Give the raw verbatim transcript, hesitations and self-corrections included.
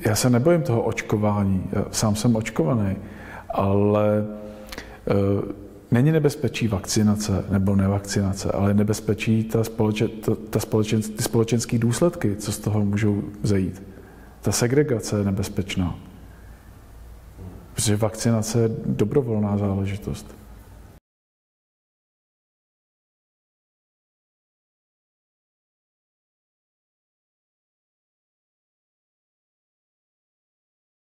Já se nebojím toho očkování, já sám jsem očkovaný, ale není nebezpečí vakcinace nebo nevakcinace, ale nebezpečí ta společen, ta, ta společen, ty společenské důsledky, co z toho můžou zajít. Ta segregace je nebezpečná, protože vakcinace je dobrovolná záležitost.